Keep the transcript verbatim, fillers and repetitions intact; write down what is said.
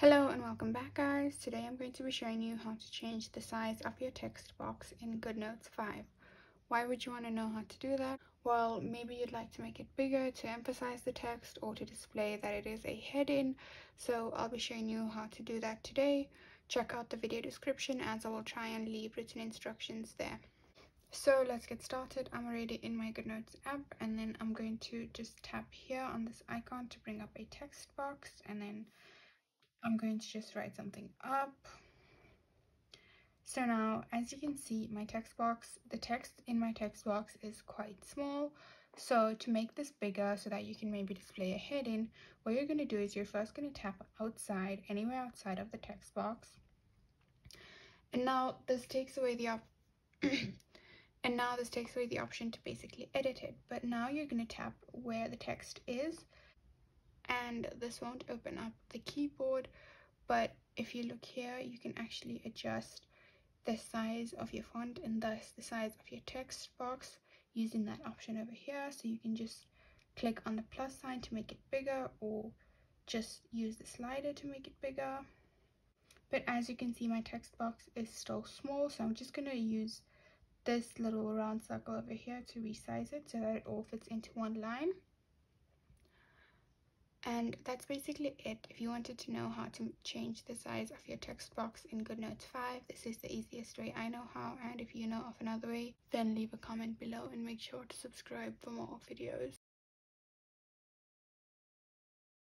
Hello and welcome back, guys. Today I'm going to be showing you how to change the size of your text box in GoodNotes five. Why would you want to know how to do that? Well, maybe you'd like to make it bigger to emphasize the text or to display that it is a heading. So I'll be showing you how to do that today. Check out the video description as I will try and leave written instructions there. So let's get started. I'm already in my GoodNotes app, and then I'm going to just tap here on this icon to bring up a text box, and then I'm going to just write something up. So now, as you can see, my text box, the text in my text box is quite small. So to make this bigger so that you can maybe display a heading, what you're going to do is you're first going to tap outside, anywhere outside of the text box. And now this takes away the op and now this takes away the option to basically edit it. But now you're going to tap where the text is. And this won't open up the keyboard, but if you look here, you can actually adjust the size of your font and thus the size of your text box using that option over here. So you can just click on the plus sign to make it bigger, or just use the slider to make it bigger. But as you can see, my text box is still small, so I'm just going to use this little round circle over here to resize it so that it all fits into one line. And that's basically it. If you wanted to know how to change the size of your text box in GoodNotes five, this is the easiest way I know how, and if you know of another way, then leave a comment below and make sure to subscribe for more videos.